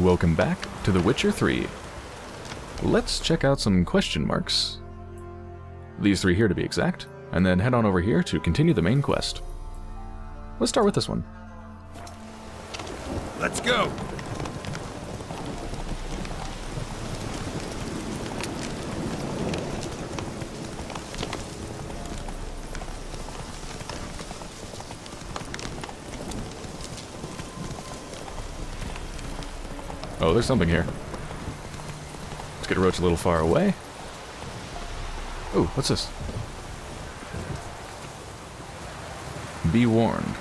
Welcome back to The Witcher 3. Let's check out some question marks. These three here to be exact, and then head on over here to continue the main quest. Let's start with this one. Let's go! Oh, there's something here. Let's get a roach a little far away. Oh, what's this? Be warned.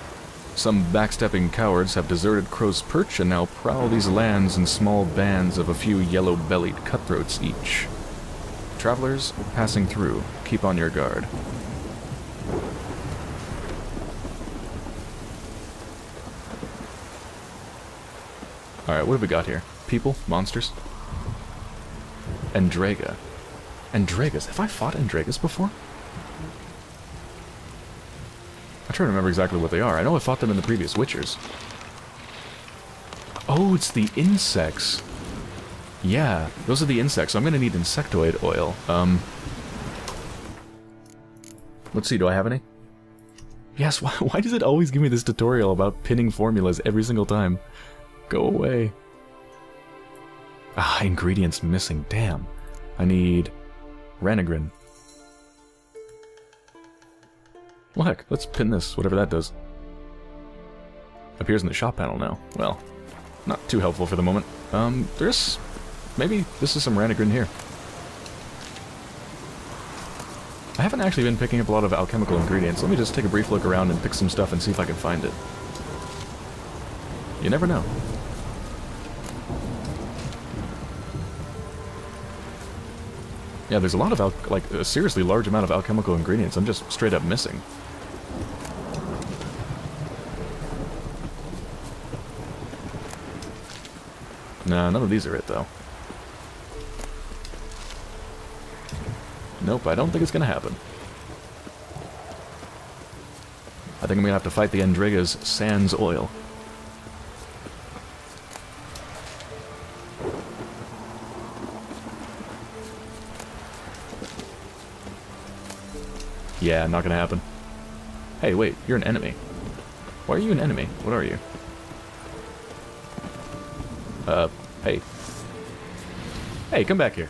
Some backstepping cowards have deserted Crow's Perch and now prowl these lands in small bands of a few yellow-bellied cutthroats each. Travelers passing through, keep on your guard. Alright, what have we got here? People? Monsters? Endrega. Endregas? Have I fought Endregas before? I'm trying to remember exactly what they are. I know I fought them in the previous Witchers. Oh, it's the insects. Yeah, those are the insects. I'm gonna need insectoid oil. Let's see, do I have any? Yes, why does it always give me this tutorial about pinning formulas every single time? Go away. Ah, ingredients missing. Damn. I need Ranagrin. Well, heck, let's pin this, whatever that does. Appears in the shop panel now. Well, not too helpful for the moment. Maybe this is some Ranagrin here. I haven't actually been picking up a lot of alchemical ingredients. Let me just take a brief look around and pick some stuff and see if I can find it. You never know. Yeah, there's a lot of, a seriously large amount of alchemical ingredients I'm just straight up missing. Nah, none of these are it, though. Nope, I don't think it's gonna happen. I think I'm gonna have to fight the Endrega's Sans Oil. Yeah, not gonna happen. Hey, wait, you're an enemy. Why are you an enemy? What are you? Hey. Hey, come back here.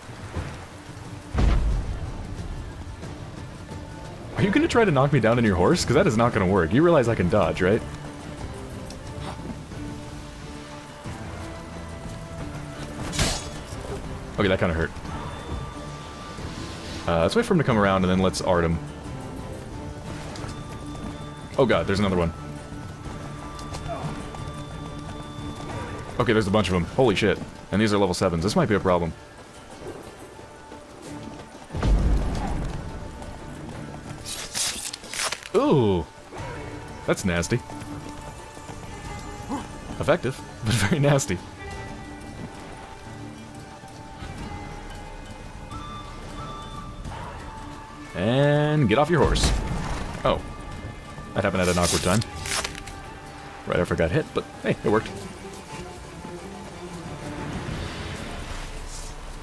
Are you gonna try to knock me down on your horse? Because that is not gonna work. You realize I can dodge, right? Okay, that kind of hurt. Let's wait for him to come around and then let's art him. Oh god, there's another one. Okay, there's a bunch of them. Holy shit. And these are level 7s. This might be a problem. Ooh! That's nasty. Effective, but very nasty. And get off your horse. Oh. That happened at an awkward time. Right after I got hit, but hey, it worked.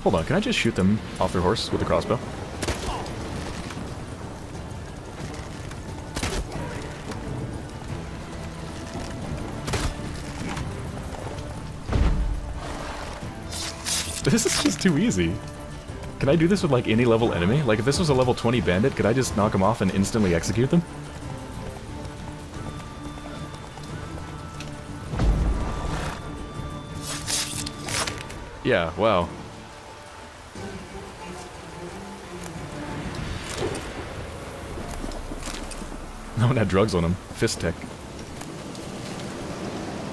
Hold on, can I just shoot them off their horse with the crossbow? This is just too easy. Can I do this with like any level enemy? Like if this was a level 20 bandit, could I just knock them off and instantly execute them? Yeah, wow. No one had drugs on him. Fist tech.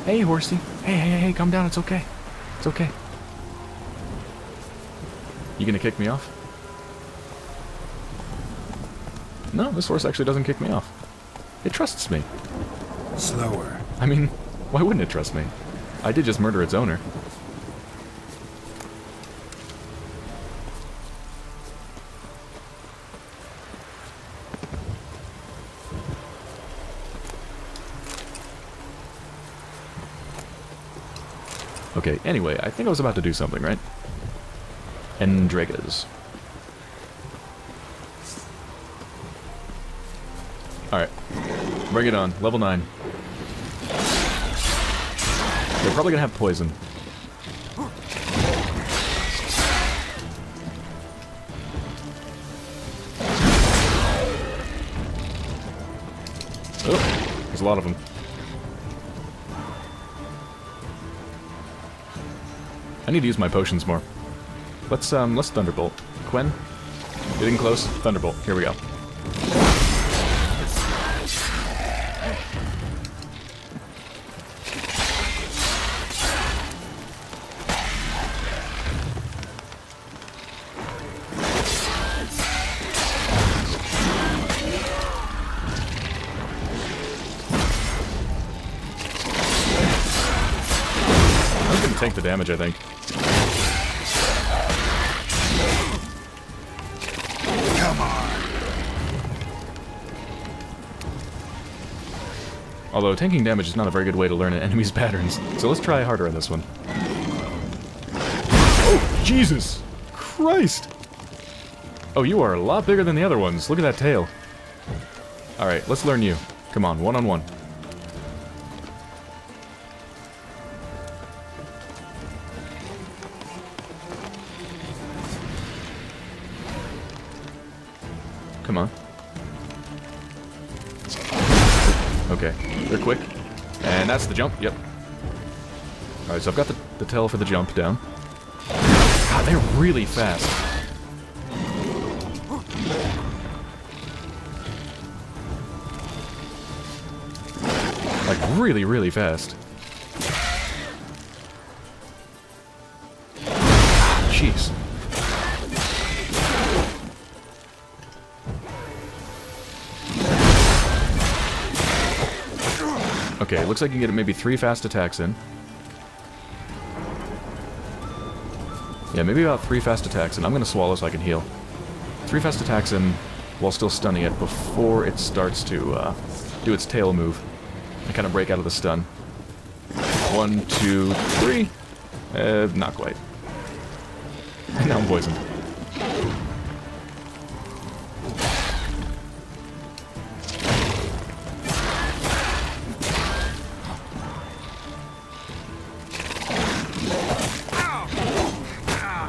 Hey, horsey. Hey, calm down. It's okay. It's okay. You gonna kick me off? No, this horse actually doesn't kick me off. It trusts me. Slower. I mean, why wouldn't it trust me? I did just murder its owner. Okay, anyway, I think I was about to do something, right? Endregas. Alright. Bring it on. Level 9. They're probably gonna have poison. Oh, there's a lot of them. I need to use my potions more. Let's Thunderbolt. Gwen? Getting close. Thunderbolt. Here we go. Take the damage, I think. Come on. Although tanking damage is not a very good way to learn an enemy's patterns, so let's try harder on this one. Oh, Jesus Christ! Oh, you are a lot bigger than the other ones. Look at that tail. All right, let's learn you. Come on, one on one. Come on. Okay, they're quick. And that's the jump, yep. Alright, so I've got the tail for the jump down. God, they're really fast. Like, really, really fast. Jeez. Okay, looks like you can get maybe 3 fast attacks in. Yeah, maybe about 3 fast attacks in. I'm gonna swallow so I can heal. 3 fast attacks in while still stunning it before it starts to do its tail move. I kind of break out of the stun. 1, 2, 3. Not quite. Now I'm poisoned.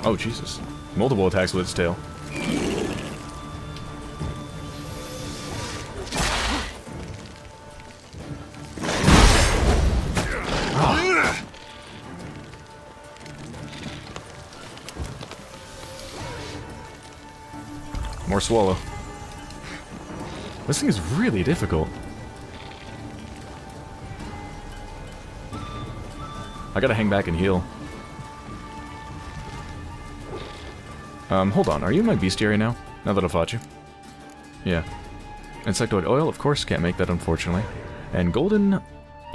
Oh, Jesus. Multiple attacks with its tail. Ah. More swallow. This thing is really difficult. I gotta hang back and heal. Hold on, are you in my bestiary now? Now that I've fought you. Yeah. Insectoid oil, of course, can't make that, unfortunately. And golden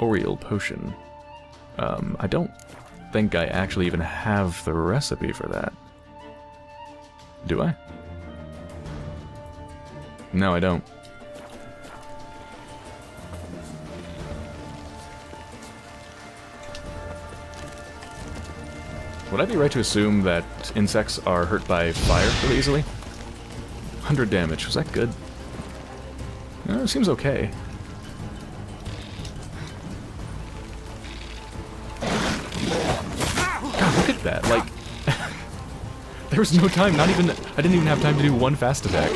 Oriole potion. I don't think I actually even have the recipe for that. Do I? No, I don't. Would I be right to assume that insects are hurt by fire really easily? 100 damage, was that good? It seems okay. God, look at that, like... there was no time, not even... I didn't even have time to do one fast attack.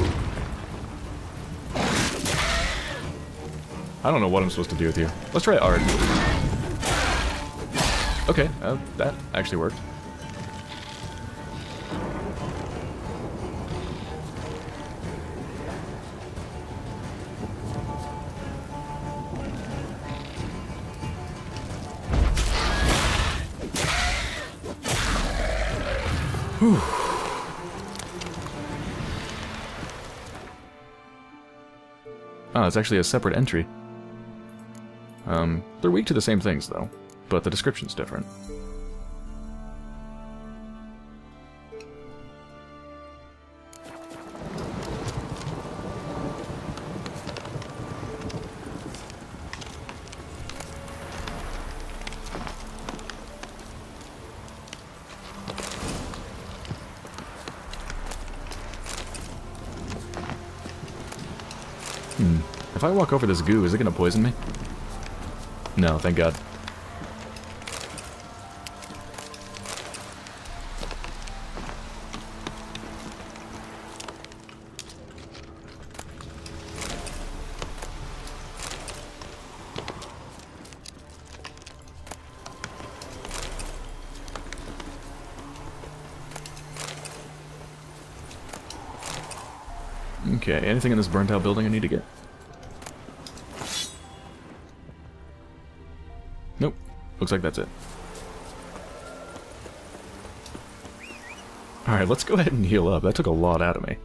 I don't know what I'm supposed to do with you. Let's try Art. Okay, that actually worked. Whew. Ah, it's actually a separate entry. They're weak to the same things, though, but the description's different. I walk over this goo, is it gonna poison me? No, thank God. Okay, anything in this burnt-out building I need to get? Nope. Looks like that's it. Alright, let's go ahead and heal up. That took a lot out of me.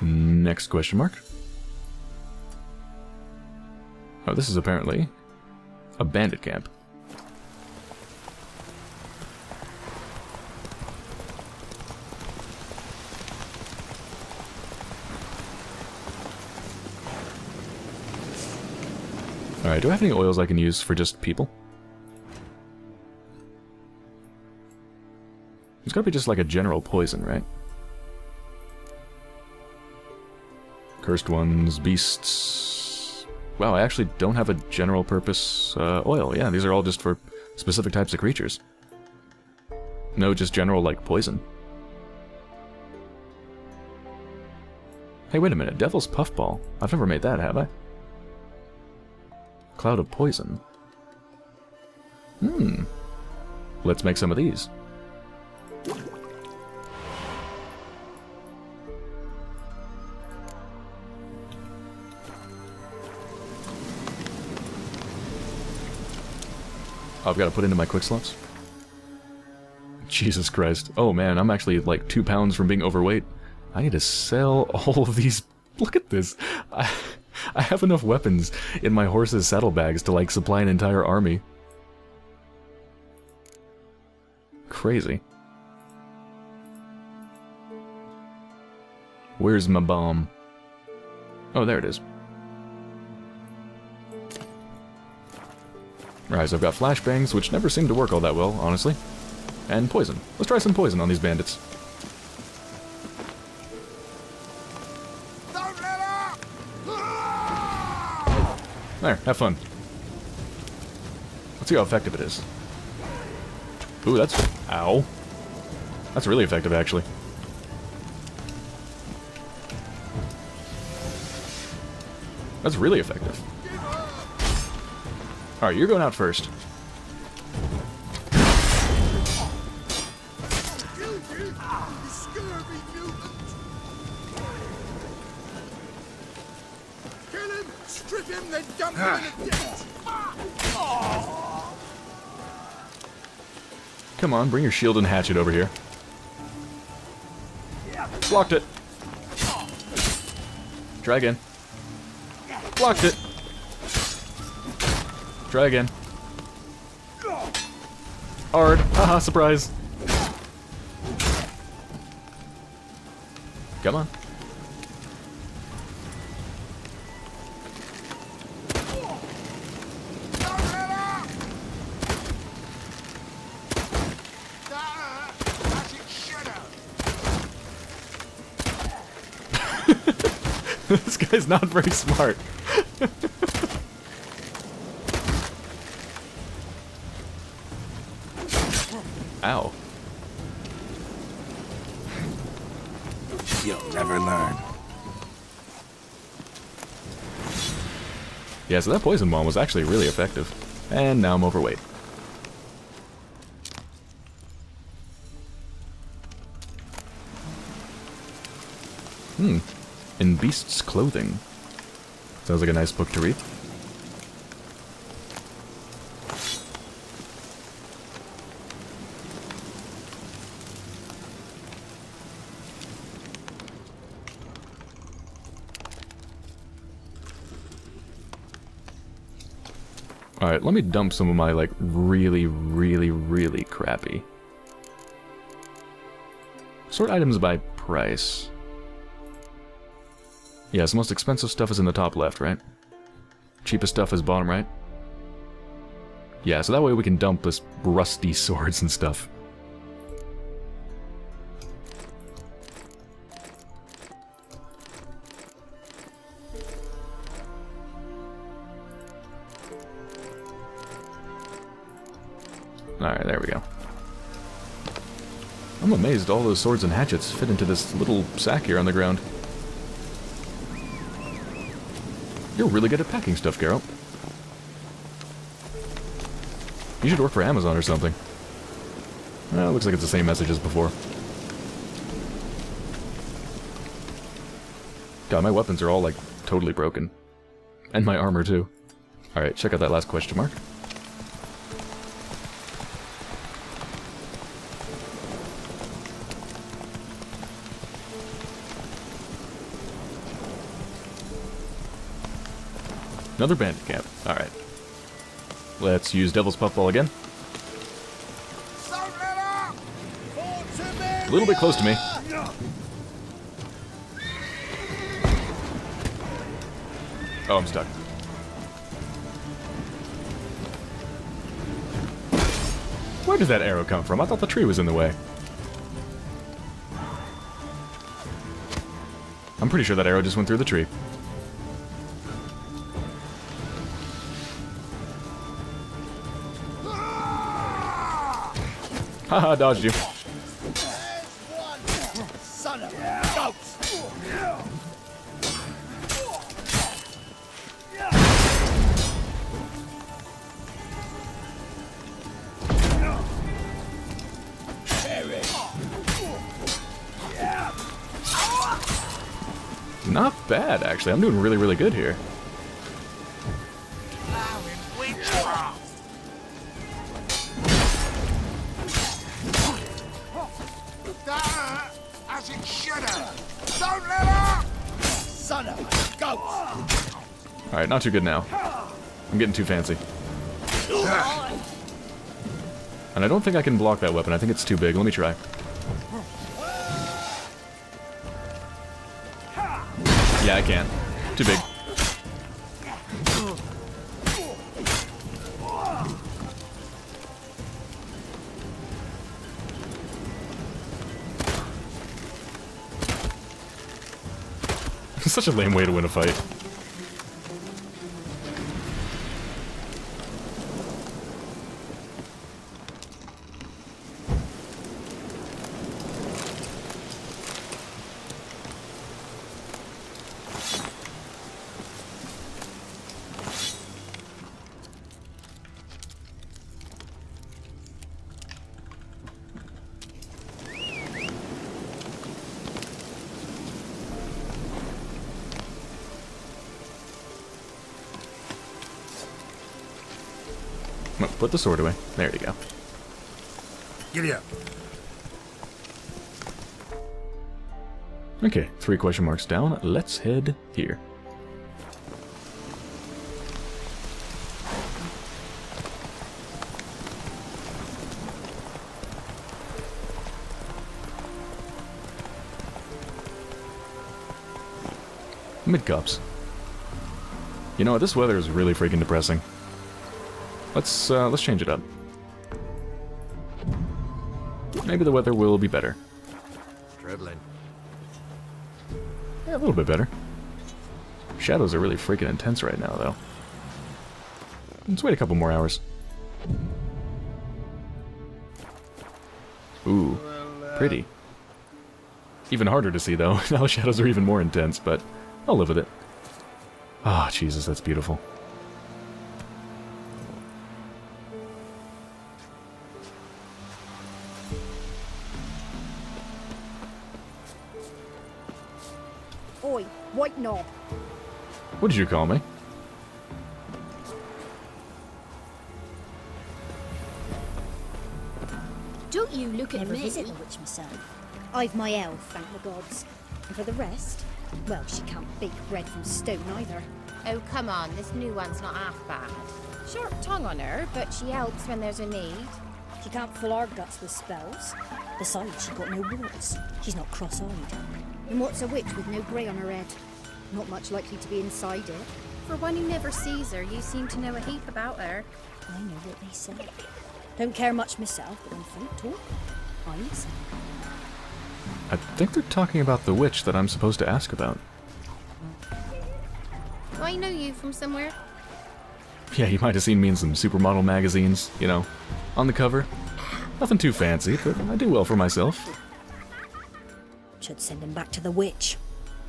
Next question mark. Oh, this is apparently... a bandit camp. Alright, do I have any oils I can use for just people? It's gotta be just like a general poison, right? Cursed ones, beasts... Wow, I actually don't have a general purpose oil. Yeah, these are all just for specific types of creatures. No, just general, like, poison. Hey, wait a minute. Devil's Puffball. I've never made that, have I? Cloud of Poison. Hmm. Let's make some of these. I've got to put into my quick slots. Jesus Christ. Oh man, I'm actually like 2 pounds from being overweight. I need to sell all of these. Look at this. I have enough weapons in my horse's saddlebags to like supply an entire army. Crazy. Where's my bomb? Oh, there it is. Alright, so I've got flashbangs, which never seem to work all that well, honestly. And poison. Let's try some poison on these bandits. Don't let up! There, have fun. Let's see how effective it is. Ooh, that's... ow. That's really effective, actually. That's really effective. Alright, you're going out first. Kill him, strip him, then dump him in the ditch. Come on, bring your shield and hatchet over here. Blocked it. Try again. Blocked it. Try again. Hard. Haha, surprise. Come on. This guy's not very smart. Ow. You'll never learn. Yeah, so that poison bomb was actually really effective. And now I'm overweight. Hmm. In Beast's Clothing. Sounds like a nice book to read. Alright, let me dump some of my, like, really, really, really crappy. Sort items by price. Yes, the most expensive stuff is in the top left, right? Cheapest stuff is bottom right. Yeah, so that way we can dump this rusty swords and stuff. Alright, there we go. I'm amazed all those swords and hatchets fit into this little sack here on the ground. You're really good at packing stuff, Geralt. You should work for Amazon or something. Well, it looks like it's the same message as before. God, my weapons are all, like, totally broken. And my armor, too. Alright, check out that last question mark. Another bandit camp. Alright. Let's use Devil's Puffball again. A little bit close to me. Oh, I'm stuck. Where did that arrow come from? I thought the tree was in the way. I'm pretty sure that arrow just went through the tree. Haha, dodged you. Not bad, actually. I'm doing really, really good here. Alright, not too good now. I'm getting too fancy. And I don't think I can block that weapon. I think it's too big. Let me try. Yeah, I can. Too big. It's such a lame way to win a fight. Put the sword away. There you go. Give it up. Okay, 3 question marks down. Let's head here. Midcopse. You know what? This weather is really freaking depressing. Let's change it up. Maybe the weather will be better. Dribbling. Yeah, a little bit better. Shadows are really freaking intense right now, though. Let's wait a couple more hours. Ooh, pretty. Even harder to see, though. Now the shadows are even more intense, but I'll live with it. Ah, Jesus, that's beautiful. What did you call me? Don't you look at me? Visit the witch myself. I've my elf, thank the gods. And for the rest, well, she can't bake bread from stone either. Oh, come on, this new one's not half bad. Sharp tongue on her, but she helps when there's a need. She can't fill our guts with spells. Besides, she's got no warts. She's not cross-eyed. And what's a witch with no grey on her head? Not much likely to be inside it. For one who never sees her, you seem to know a heap about her. I know what they say. Don't care much myself, but when folk talk, I listen. I think they're talking about the witch that I'm supposed to ask about. Do I know you from somewhere? Yeah, you might have seen me in some supermodel magazines, you know, on the cover. Nothing too fancy, but I do well for myself. Should send him back to the witch.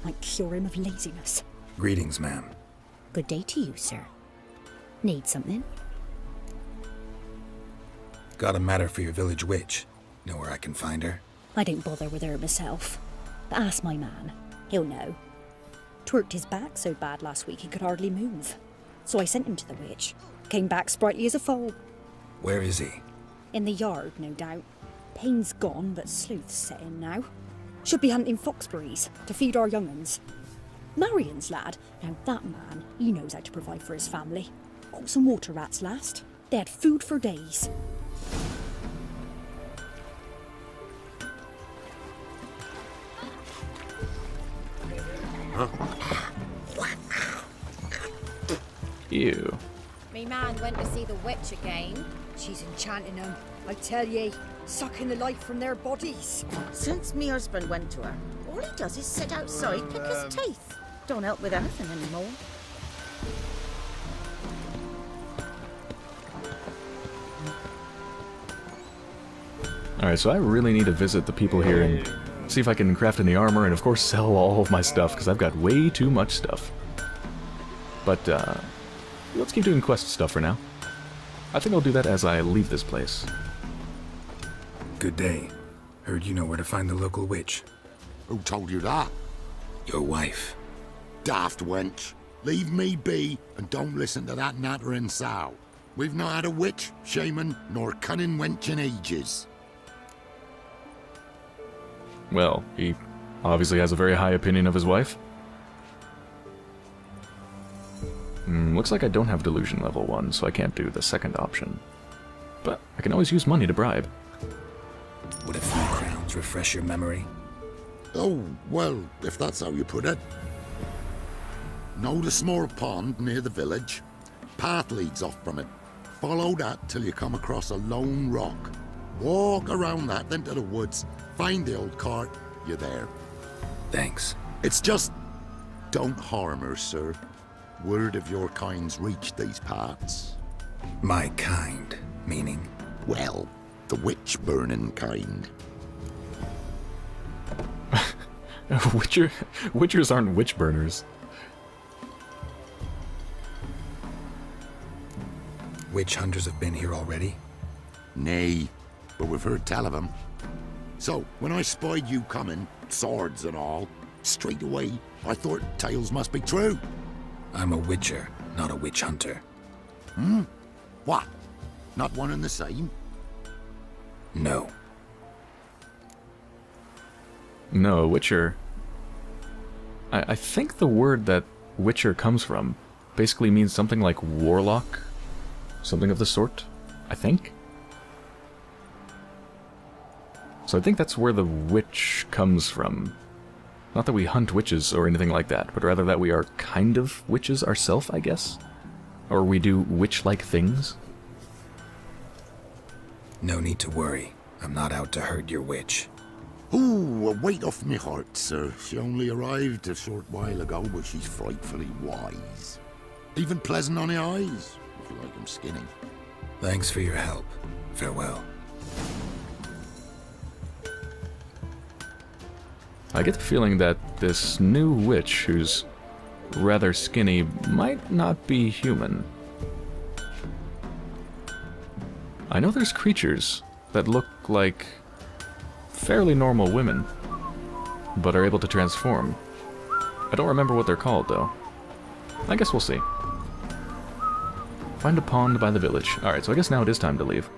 Might cure him of laziness. Greetings, ma'am. Good day to you, sir. Need something? Got a matter for your village witch. Know where I can find her? I don't bother with her myself. But ask my man. He'll know. Twerked his back so bad last week he could hardly move. So I sent him to the witch. Came back sprightly as a foal. Where is he? In the yard, no doubt. Pain's gone, but sleuth's set in now. Should be hunting foxberries to feed our young'uns. Marion's lad. Now that man, he knows how to provide for his family. Caught some water rats last. They had food for days. Ew. Me man went to see the witch again. She's enchanting them, I tell ye, sucking the life from their bodies. Since me husband went to her, all he does is sit outside, pick his teeth. Don't help with anything anymore. Alright, so I really need to visit the people here and see if I can craft any armor and, of course, sell all of my stuff, because I've got way too much stuff. But, let's keep doing quest stuff for now. I think I'll do that as I leave this place. Good day. Heard you know where to find the local witch. Who told you that? Your wife. Daft wench. Leave me be and don't listen to that nattering sow. We've not had a witch, shaman, nor cunning wench in ages. Well, he obviously has a very high opinion of his wife. Looks like I don't have delusion level 1, so I can't do the second option. But I can always use money to bribe. Would a few crowns refresh your memory? Oh, well, if that's how you put it. Know the small pond near the village? Path leads off from it. Follow that till you come across a lone rock. Walk around that, then to the woods. Find the old cart. You're there. Thanks. It's just... don't harm her, sir. Word of your kind's reached these parts. My kind, meaning? Well, the witch-burning kind. Witchers aren't witch-burners. Witch hunters have been here already? Nay, but we've heard tell of them. So, when I spied you coming, swords and all, straight away I thought tales must be true. I'm a witcher, not a witch hunter. Hmm? What? Not one and the same? No. No, a witcher... I think the word that witcher comes from basically means something like warlock, something of the sort, I think. So I think that's where the witch comes from. Not that we hunt witches or anything like that, but rather that we are kind of witches ourselves, I guess? Or we do witch-like things? No need to worry. I'm not out to hurt your witch. Ooh, a weight off me heart, sir. She only arrived a short while ago, but she's frightfully wise. Even pleasant on the eyes, if you like them skinny. Thanks for your help. Farewell. I get the feeling that this new witch, who's rather skinny, might not be human. I know there's creatures that look like fairly normal women, but are able to transform. I don't remember what they're called, though. I guess we'll see. Find a pond by the village. Alright, so I guess now it is time to leave.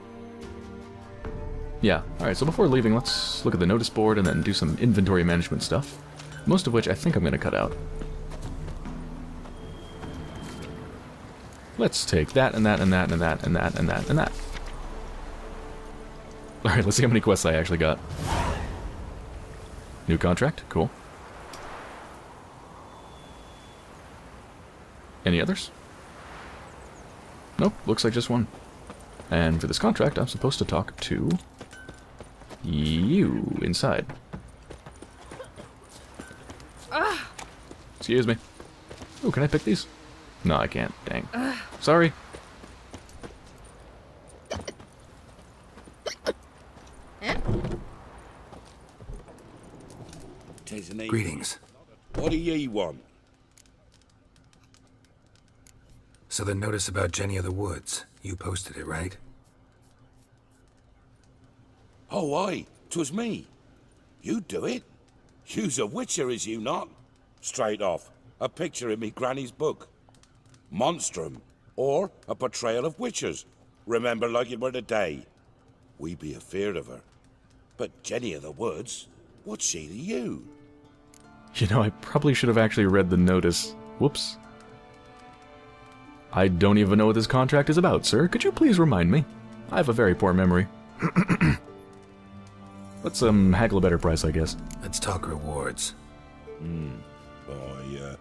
Yeah, alright, so before leaving, let's look at the notice board and then do some inventory management stuff, most of which I think I'm going to cut out. Let's take that and that and that and that and that and that and that. Alright, let's see how many quests I actually got. New contract, cool. Any others? Nope, looks like just one. And for this contract, I'm supposed to talk to you inside. Excuse me. Oh, can I pick these? No, I can't. Dang. Sorry. Greetings. What do ye want? So the notice about Jenny of the Woods, you posted it, right? Oh, aye. 'Twas me. You do it? You's a witcher, is you not? Straight off. A picture in me granny's book. Monstrum. Or a portrayal of witchers. Remember like it were today. We be afeard of her. But Jenny of the Woods, what's she to you? You know, I probably should have actually read the notice. Whoops. I don't even know what this contract is about, sir. Could you please remind me? I have a very poor memory. Let's, haggle a better price, I guess. Let's talk rewards. Hmm. Oh, yeah.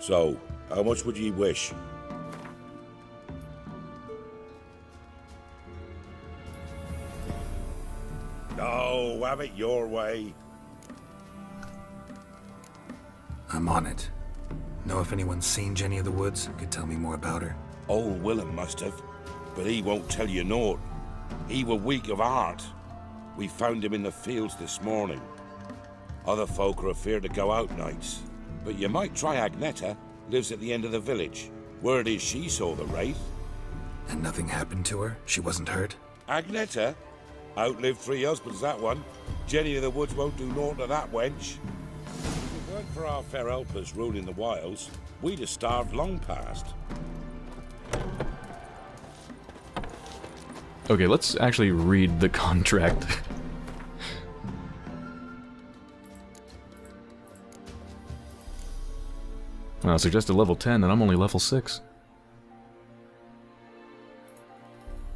So, how much would ye wish? No, have it your way. I'm on it. Know if anyone's seen Jenny of the Woods? Could tell me more about her. Old Willem must have, but he won't tell you naught. He were weak of heart. We found him in the fields this morning. Other folk are afeard to go out nights, but you might try Agneta, lives at the end of the village. Word is she saw the Wraith. And nothing happened to her? She wasn't hurt? Agneta? Outlived three husbands, that one. Jenny of the Woods won't do naught to that wench. For our fair helpers ruling the wilds, we'd have starved long past. Okay, let's actually read the contract. I suggested level 10 and I'm only level 6.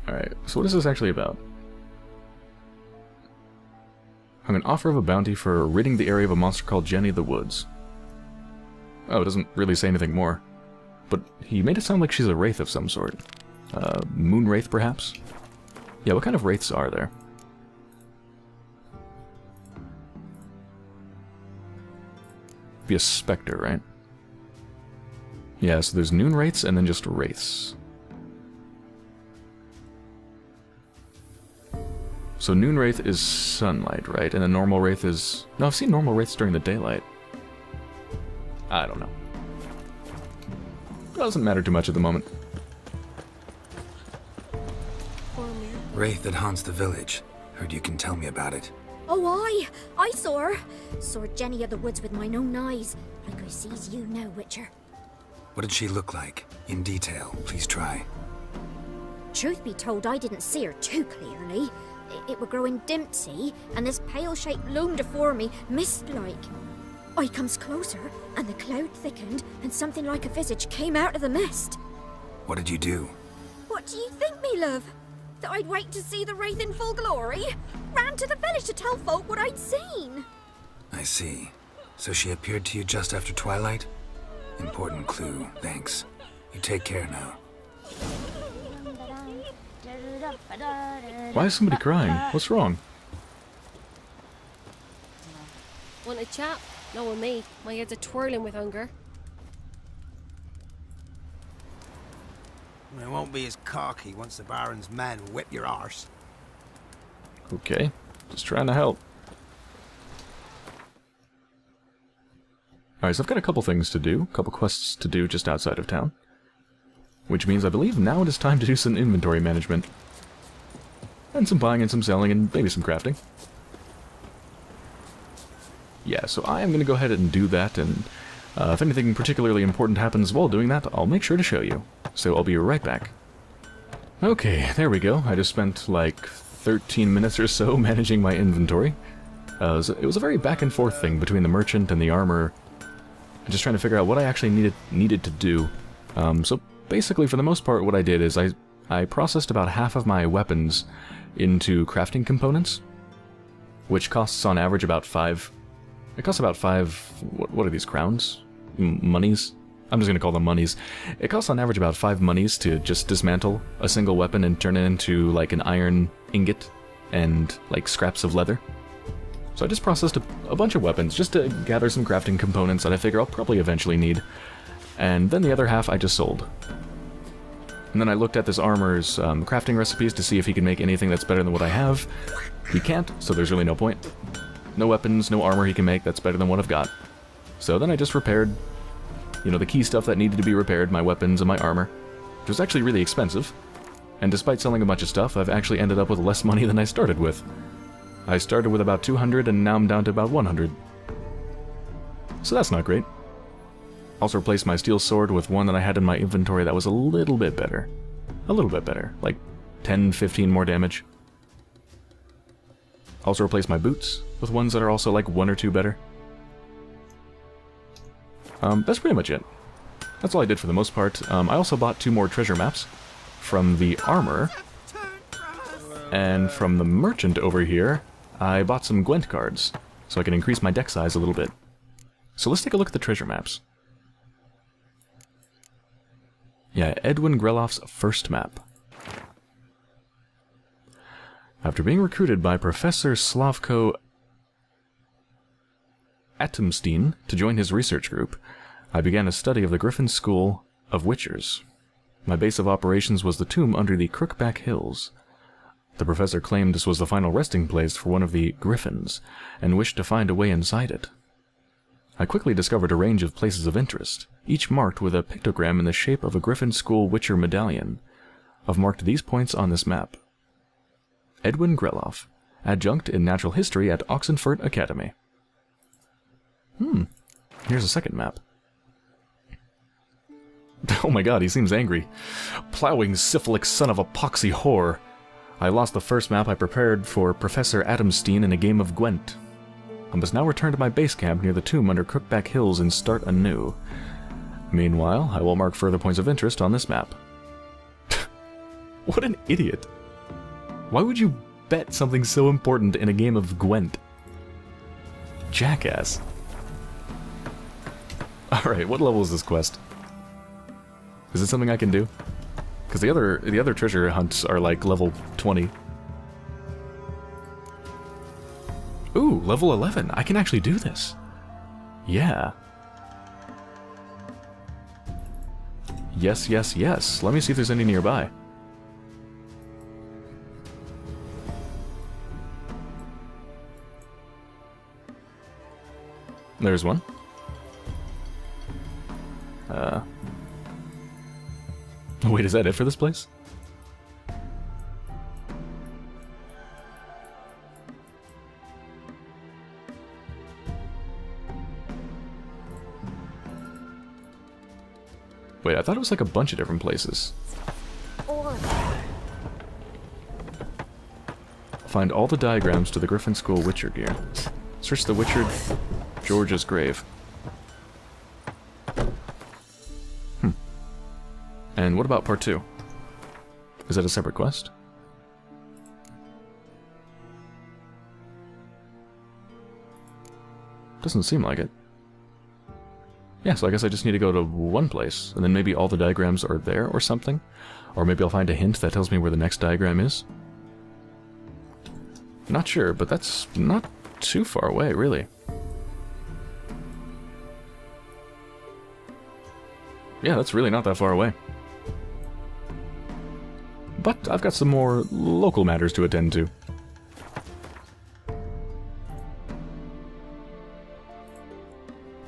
Alright, so what is this actually about? I'm an offer of a bounty for ridding the area of a monster called Jenny of the Woods. Oh, it doesn't really say anything more. But he made it sound like she's a wraith of some sort. Moon wraith, perhaps? Yeah, what kind of wraiths are there? Be a specter, right? Yeah, so there's noon wraiths and then just wraiths. So Noon Wraith is sunlight, right? And a normal wraith is... No, I've seen normal wraiths during the daylight. I don't know. Doesn't matter too much at the moment. Wraith that haunts the village. Heard you can tell me about it. Oh, aye. I saw her. Saw Jenny of the Woods with mine own eyes. Like I sees you now, Witcher. What did she look like? In detail, please try. Truth be told, I didn't see her too clearly. It were growing dimpsy, and this pale shape loomed afore me, mist-like. I comes closer, and the cloud thickened, and something like a visage came out of the mist. What did you do? What do you think, me love? That I'd wait to see the Wraith in full glory? Ran to the village to tell folk what I'd seen. I see. So she appeared to you just after twilight? Important clue, thanks. You take care now. Why is somebody crying? What's wrong? Want a chat? Knowing me, my head's a twirling with hunger. It won't be as cocky once the Baron's men whip your arse. Okay, just trying to help. Alright, so I've got a couple things to do, a couple quests to do just outside of town. Which means I believe now it is time to do some inventory management. And some buying and some selling and maybe some crafting. Yeah, so I am going to go ahead and do that, and if anything particularly important happens while doing that, I'll make sure to show you. So I'll be right back. Okay, there we go. I just spent like 13 minutes or so managing my inventory. It was a very back and forth thing between the merchant and the armor. I'm just trying to figure out what I actually needed to do. So basically for the most part what I did is I processed about half of my weapons into crafting components, which costs on average about 5... It costs about 5... What are these, crowns? Monies? I'm just going to call them monies. It costs on average about 5 monies to just dismantle a single weapon and turn it into like an iron ingot and like scraps of leather. So I just processed a bunch of weapons just to gather some crafting components that I figure I'll probably eventually need. And then the other half I just sold. And then I looked at this armor's crafting recipes to see if he can make anything that's better than what I have. He can't, so there's really no point. No weapons, no armor he can make that's better than what I've got. So then I just repaired, you know, the key stuff that needed to be repaired, my weapons and my armor, which was actually really expensive. And despite selling a bunch of stuff, I've actually ended up with less money than I started with. I started with about 200 and now I'm down to about 100. So that's not great. Also replaced my steel sword with one that I had in my inventory that was a little bit better. A little bit better, like 10, 15 more damage. Also replaced my boots with ones that are also like 1 or 2 better. That's pretty much it. That's all I did for the most part. I also bought 2 more treasure maps from the armor. And from the merchant over here, I bought some Gwent cards so I can increase my deck size a little bit. So let's take a look at the treasure maps. Yeah, Edwin Greloff's first map. After being recruited by Professor Slavko Atimstein to join his research group, I began a study of the Griffin School of Witchers. My base of operations was the tomb under the Crookback Hills. The professor claimed this was the final resting place for one of the Griffins, and wished to find a way inside it. I quickly discovered a range of places of interest, each marked with a pictogram in the shape of a Griffin School Witcher medallion. I've marked these points on this map. Edwin Greloff, adjunct in natural history at Oxenfurt Academy. Here's a second map. Oh my god, he seems angry. Plowing syphilic son of a poxy whore. I lost the first map I prepared for Professor Atimstein in a game of Gwent. I must now return to my base camp near the tomb under Crookback Hills and start anew. Meanwhile, I will mark further points of interest on this map. What an idiot! Why would you bet something so important in a game of Gwent? Jackass. Alright, what level is this quest? Is it something I can do? Because the other treasure hunts are like level 20. Ooh, level 11. I can actually do this. Yeah. Yes, yes, yes. Let me see if there's any nearby. There's one. Wait, is that it for this place? Wait, I thought it was like a bunch of different places. Find all the diagrams to the Griffin School Witcher gear. Search the Witcher George's grave. And what about part 2? Is that a separate quest? Doesn't seem like it. Yeah, so I guess I just need to go to one place, and then maybe all the diagrams are there or something? Or maybe I'll find a hint that tells me where the next diagram is? Not sure, but that's not too far away, really. Yeah, that's really not that far away. But I've got some more local matters to attend to.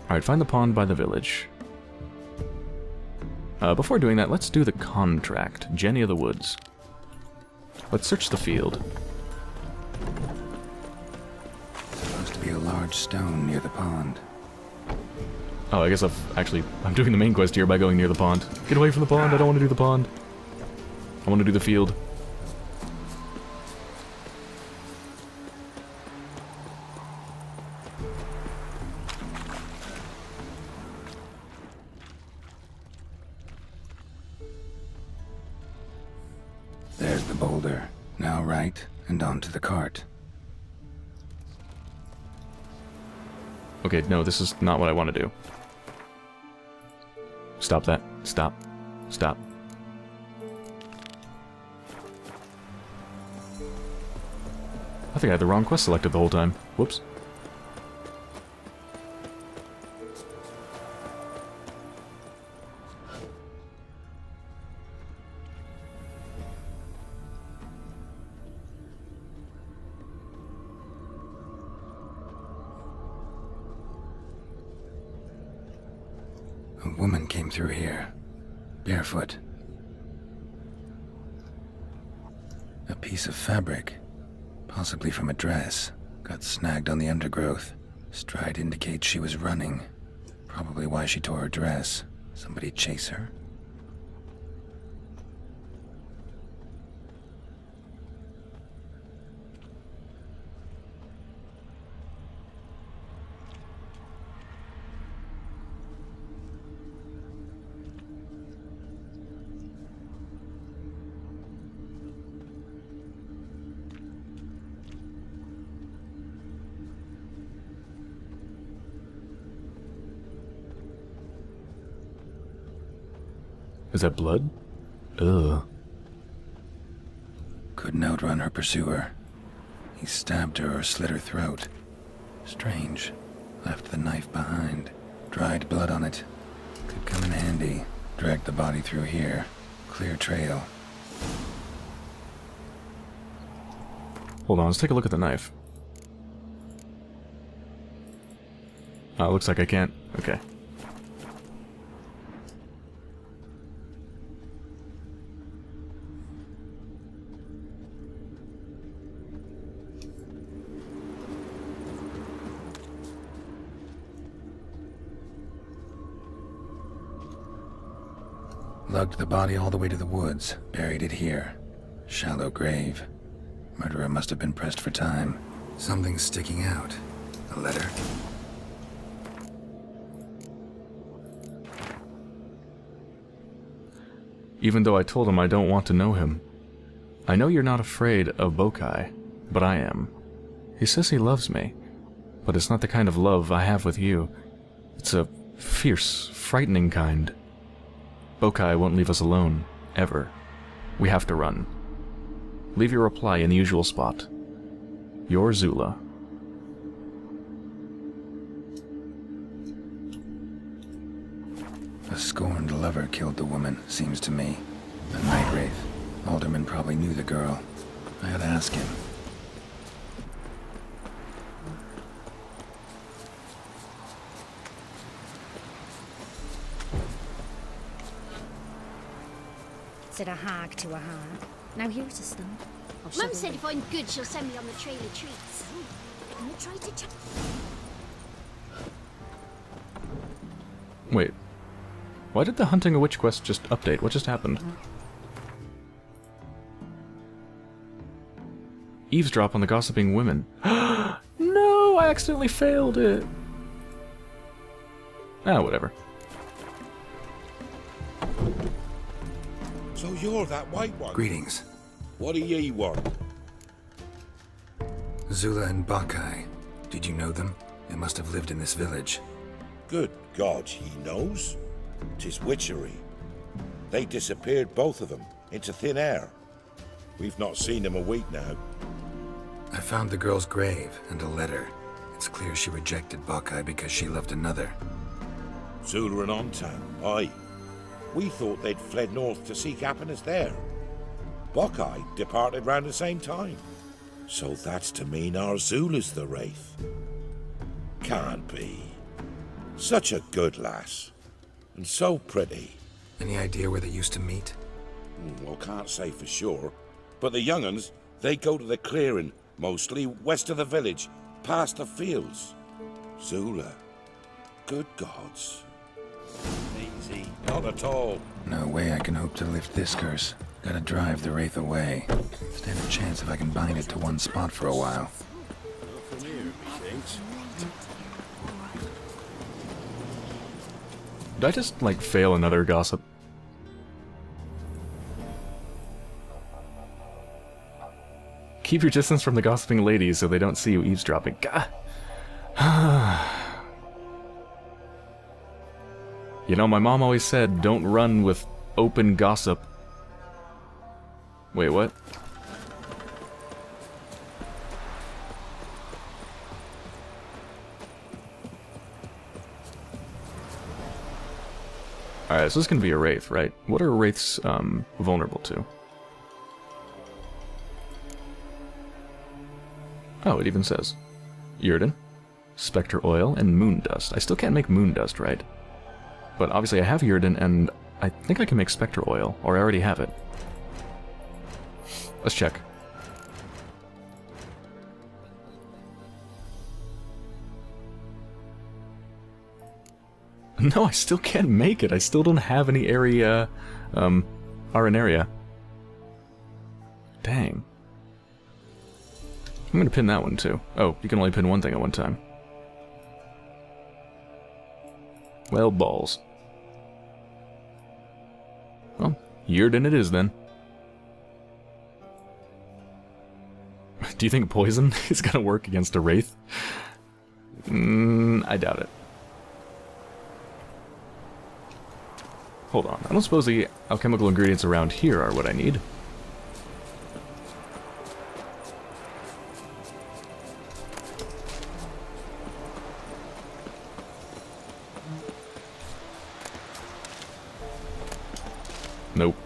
Alright, find the pond by the village. Before doing that, let's do the contract. Jenny of the Woods. Let's search the field. Supposed to be a large stone near the pond. Oh, I guess I'm doing the main quest here by going near the pond. Get away from the pond, I don't want to do the pond. I want to do the field. There's the boulder. Now right, and onto the cart. Okay, no, this is not what I want to do. Stop that. Stop. Stop. I think I had the wrong quest selected the whole time. Whoops. Through here, barefoot. A piece of fabric, possibly from a dress, got snagged on the undergrowth. Stride indicates she was running, probably why she tore her dress. Somebody chase her? Is that blood? Ugh. Couldn't outrun her pursuer. He stabbed her or slit her throat. Strange. Left the knife behind. Dried blood on it. Could come in handy. Dragged the body through here. Clear trail. Hold on, let's take a look at the knife. Looks like I can't. Okay. Lugged the body all the way to the woods, buried it here. Shallow grave. Murderer must have been pressed for time. Something's sticking out. A letter. Even though I told him I don't want to know him. I know you're not afraid of Bokai, but I am. He says he loves me, but it's not the kind of love I have with you. It's a fierce, frightening kind. Bokai won't leave us alone, ever. We have to run. Leave your reply in the usual spot. Your Zula. A scorned lover killed the woman, seems to me. A night wraith. Alderman probably knew the girl. I gotta ask him. A hag to a hag. Now here's a stone. Mum said if I'm good, she'll send me on the trail of treats. I'm gonna try to check. Wait. Why did the hunting a witch quest just update? What just happened? Eavesdrop on the gossiping women. No, I accidentally failed it. Ah, whatever. So you're that white one. Greetings. What do ye want? Zula and Bokai. Did you know them? They must have lived in this village. Good God, he knows. 'Tis witchery. They disappeared, both of them, into thin air. We've not seen them a week now. I found the girl's grave and a letter. It's clear she rejected Bokai because she loved another. Zula and Ontan, aye. We thought they'd fled north to seek happiness there. Bokai departed round the same time. So that's to mean our Zula's the Wraith. Can't be. Such a good lass. And so pretty. Any idea where they used to meet? Well, can't say for sure. But the young'uns, they go to the clearing, mostly west of the village, past the fields. Zula. Good gods. Easy. Not at all. No way I can hope to lift this curse. Gotta drive the Wraith away. Stand a chance if I can bind it to one spot for a while. Not from here, methinks. Did I just, like, fail another gossip? Keep your distance from the gossiping ladies so they don't see you eavesdropping. God. You know, my mom always said, don't run with open gossip. Wait, what? Alright, so this is gonna be a Wraith, right? What are Wraiths, vulnerable to? Oh, it even says. Yrden, Spectre Oil, and Moon Dust. I still can't make Moon Dust, right? But obviously I have Yrden, and I think I can make Spectre Oil, or I already have it. Let's check. No, I still can't make it. I still don't have any area, Arenaria. Dang. I'm gonna pin that one too. Oh, you can only pin one thing at one time. Well, balls. Well, Yrden it is then. Do you think poison is gonna work against a Wraith? I doubt it. Hold on, I don't suppose the alchemical ingredients around here are what I need. Nope.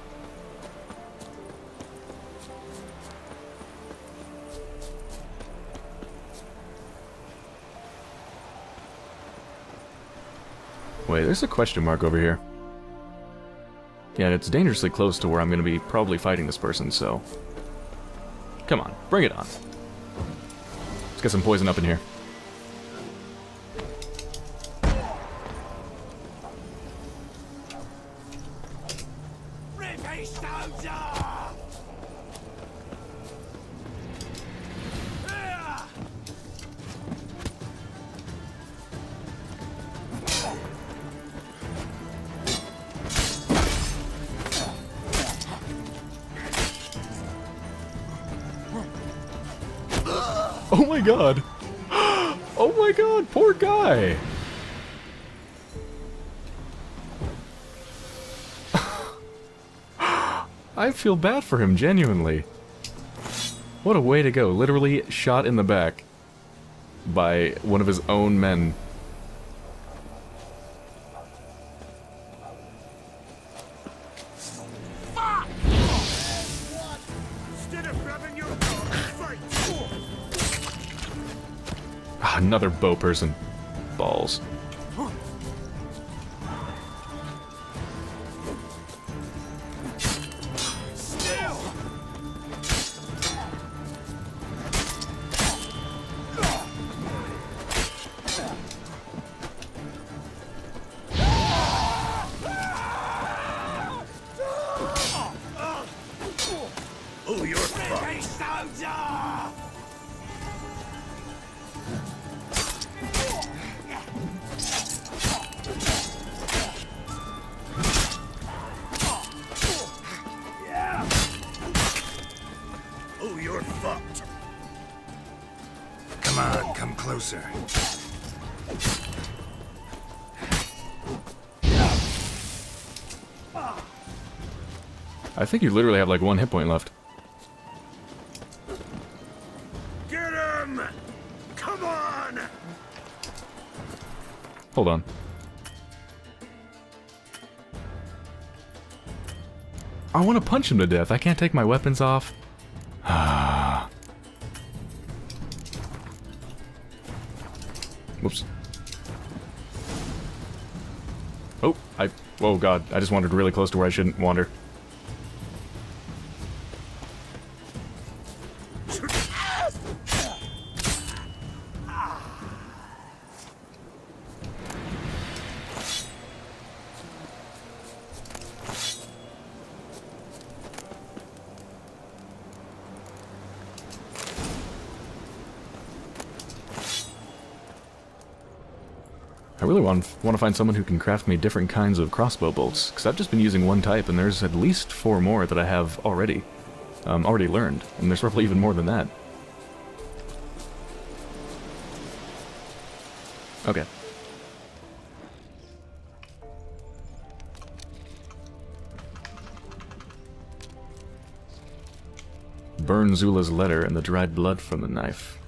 Wait, there's a question mark over here. Yeah, and it's dangerously close to where I'm going to be probably fighting this person, so... Come on, bring it on. Let's get some poison up in here. Oh my god! Oh my god, poor guy! I feel bad for him, genuinely. What a way to go, literally shot in the back by one of his own men. Another bow person. Balls. I think you literally have like one hit point left. Get him! Come on! Hold on. I want to punch him to death. I can't take my weapons off. Whoops. Oh, oh god, I just wandered really close to where I shouldn't wander. I really want to find someone who can craft me different kinds of crossbow bolts, because I've just been using one type, and there's at least 4 more that I have already, learned, and there's probably even more than that. Okay. Burn Zula's letter and the dried blood from the knife.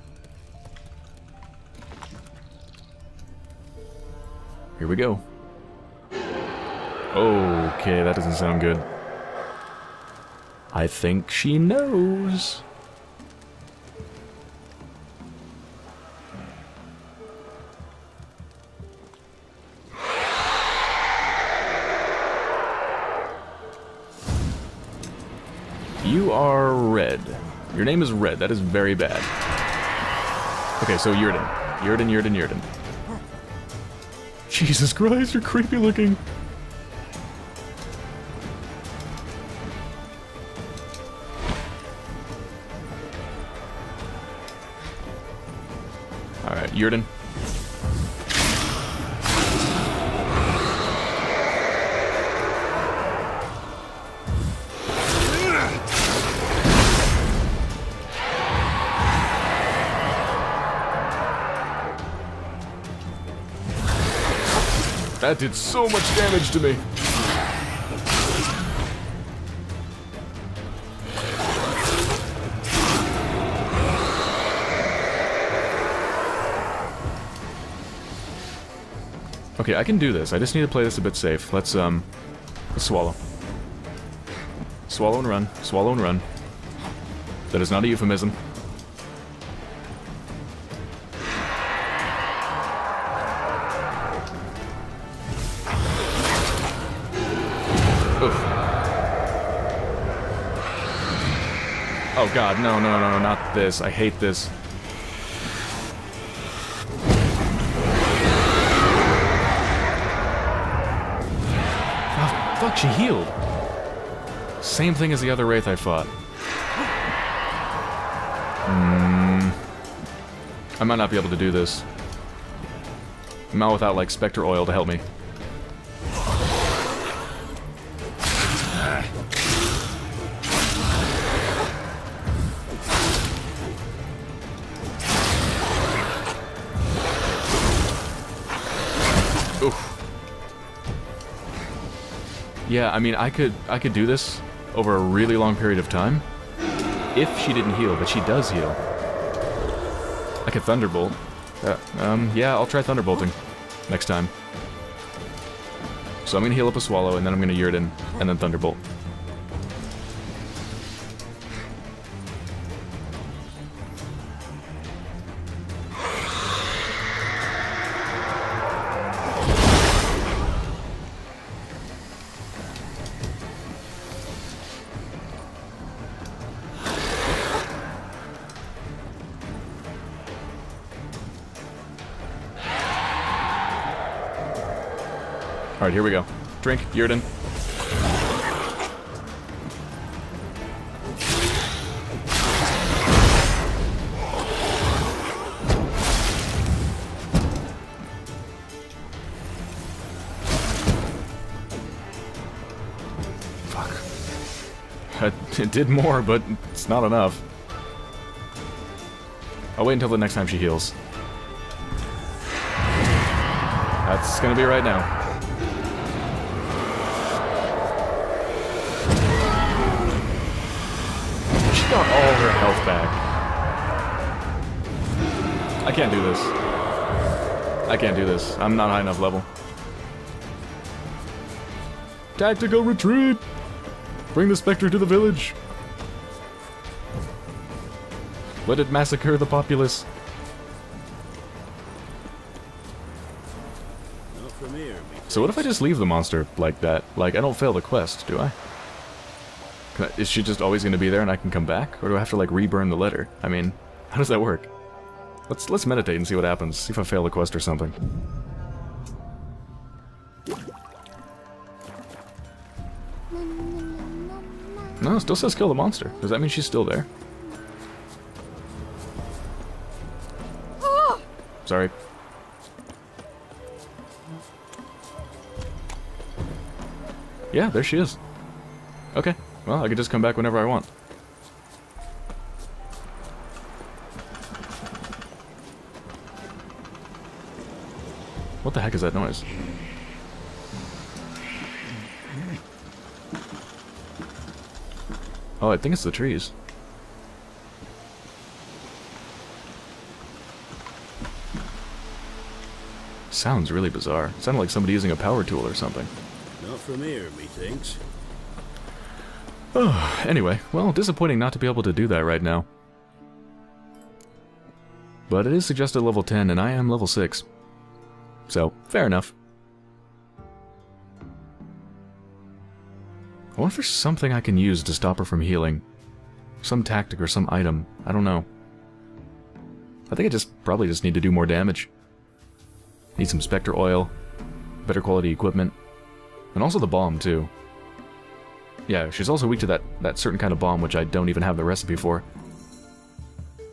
Here we go. Okay, that doesn't sound good. I think she knows. You are red. Your name is red. That is very bad. Okay, so Yrden. Yrden, Yrden, Yrden. Jesus Christ, you're creepy looking. Alright, Yrden. That did so much damage to me. Okay, I can do this. I just need to play this a bit safe. Let's swallow. Swallow and run. Swallow and run. That is not a euphemism. God, no, no, no, not this. I hate this. Oh, fuck, she healed. Same thing as the other Wraith I fought. I might not be able to do this. Not without, like, Spectre Oil to help me. Yeah, I mean, I could do this over a really long period of time if she didn't heal, but she does heal. I could Thunderbolt. Yeah, I'll try Thunderbolting next time. So I'm gonna heal up a Swallow, and then I'm gonna Yrden, and then Thunderbolt. Alright, here we go. Drink, Yrden. Fuck. It did more, but it's not enough. I'll wait until the next time she heals. That's gonna be right now. Got all her health back. I can't do this. I can't do this. I'm not high enough level. Tactical retreat! Bring the Spectre to the village! Let it massacre the populace. So what if I just leave the monster like that? Like, I don't fail the quest, do I? Is she just always going to be there and I can come back? Or do I have to, like, reburn the letter? I mean, how does that work? Let's meditate and see what happens. See if I fail the quest or something. No, it still says kill the monster. Does that mean she's still there? Sorry. Yeah, there she is. Okay. Well, I could just come back whenever I want. What the heck is that noise? Oh, I think it's the trees. sounds really bizarre. It sounded like somebody using a power tool or something. Not from here, methinks. Oh, anyway, well, disappointing not to be able to do that right now. But it is suggested level 10, and I am level 6. So, fair enough. I wonder if there's something I can use to stop her from healing. Some tactic or some item. I don't know. I think I probably just need to do more damage. Need some Spectre Oil, better quality equipment, and also the bomb, too. Yeah, she's also weak to that certain kind of bomb, which I don't even have the recipe for.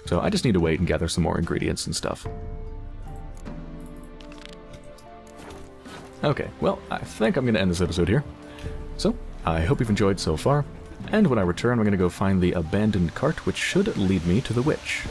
So I just need to wait and gather some more ingredients and stuff. Okay, well, I think I'm going to end this episode here. So, I hope you've enjoyed so far, and when I return, I'm going to go find the abandoned cart, which should lead me to the witch.